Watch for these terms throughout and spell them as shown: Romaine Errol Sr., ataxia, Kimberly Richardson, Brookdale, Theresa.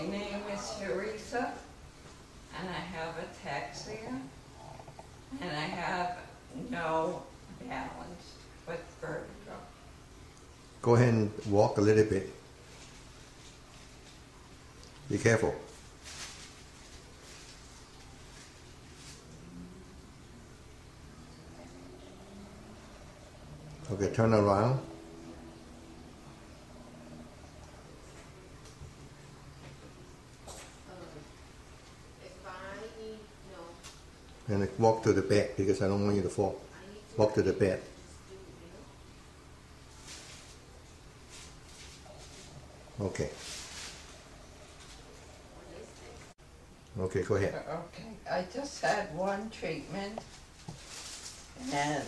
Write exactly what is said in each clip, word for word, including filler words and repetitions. My name is Theresa, and I have ataxia, and I have no balance with vertigo. Go ahead and walk a little bit. Be careful. Okay, turn around. And walk to the bed, because I don't want you to fall. Walk to the bed. Okay. Okay, go ahead. Okay, I just had one treatment, and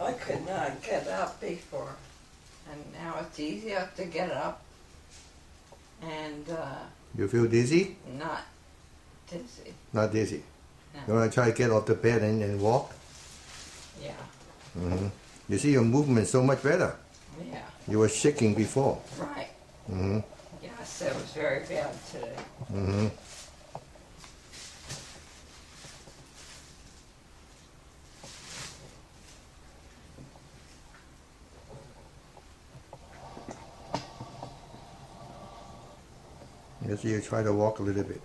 I could not get up before. And now it's easier to get up. And uh, you feel dizzy? Not dizzy. Not dizzy. No. You want to try to get off the bed and, and walk? Yeah. Mm-hmm. You see your movement so much better. Yeah. You were shaking before. Right. Mm-hmm. Yes, it was very bad today. Mm-hmm. Yes, you try to walk a little bit.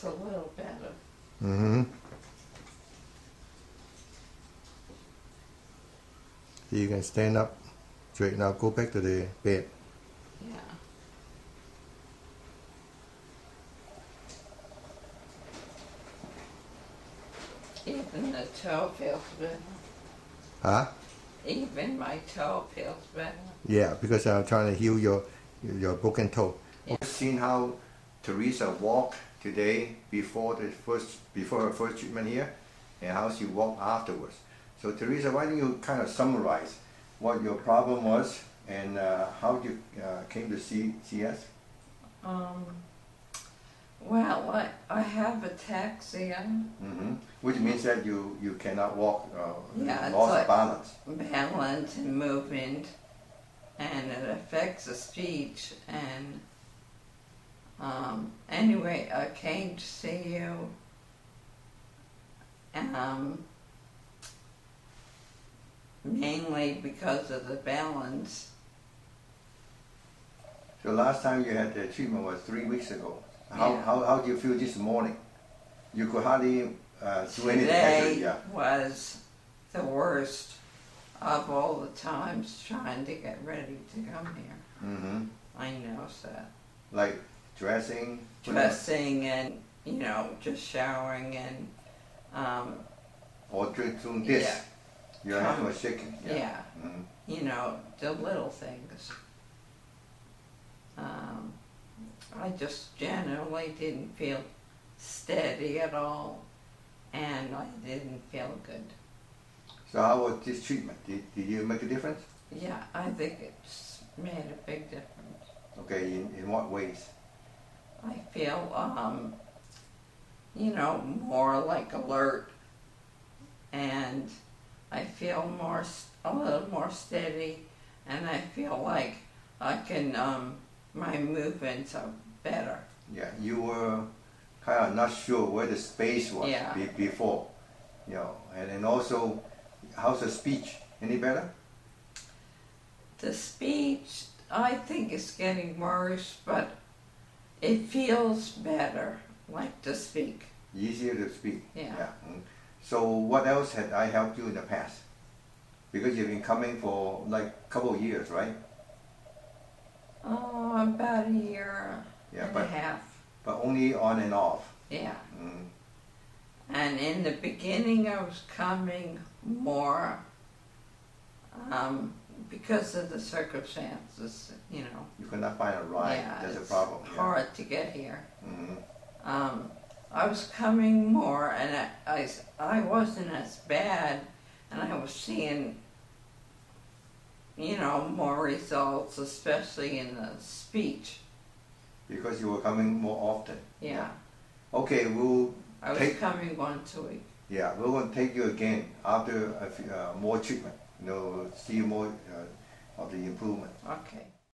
It's a little better. Mm-hmm. So you can stand up straight now. Go back to the bed. Yeah. Even the toe feels better. Huh? Even my toe feels better. Yeah, because I'm trying to heal your your broken toe. Yeah. We've seen how Theresa walked today before the first before her first treatment here, and how she walked afterwards. So Theresa, why don't you kind of summarize what your problem was and uh, how you uh, came to see see us? Um. Well, I I have ataxia. Mm-hmm. Which means that you you cannot walk. Uh, yeah, loss like of balance. Balance and movement, and it affects the speech and. Um, anyway, I came to see you, um, mainly because of the balance. So last time you had the treatment was three weeks ago. How, yeah. how, how do you feel this morning? You could hardly uh, do anything. Today yeah. was the worst of all the times trying to get ready to come here. Mm-hmm. I noticed that. Like? Dressing, dressing, and you know, just showering and. Um, or doing this. Yeah. Your hand was shaking. Yeah. yeah. Mm-hmm. You know, the little things. Um, I just generally didn't feel steady at all, and I didn't feel good. So how was this treatment? Did did you make a difference? Yeah, I think it's made a big difference. Okay, in in what ways? I feel, um, you know, more like alert, and I feel more, a little more steady, and I feel like I can, um, my movements are better. Yeah, you were kind of not sure where the space was yeah. be before, you know, and, and also, how's the speech? Any better? The speech, I think it's getting worse, but it feels better, like to speak. Easier to speak. Yeah. yeah. Mm. So what else had I helped you in the past? Because you've been coming for like a couple of years, right? Oh, about a year yeah, and but, a half. But only on and off. Yeah. Mm. And in the beginning I was coming more um, because of the circumstances, you know. You could not find a ride. Yeah, There's a problem. It's yeah. hard to get here. Mm-hmm. um, I was coming more, and I, I, I wasn't as bad, and I was seeing, you know, more results, especially in the speech. Because you were coming more often. Yeah. yeah. Okay, we'll I was take, coming once a week. Yeah, we're going to take you again after a few, uh, more treatment. you know, see more uh, of the improvement. Okay.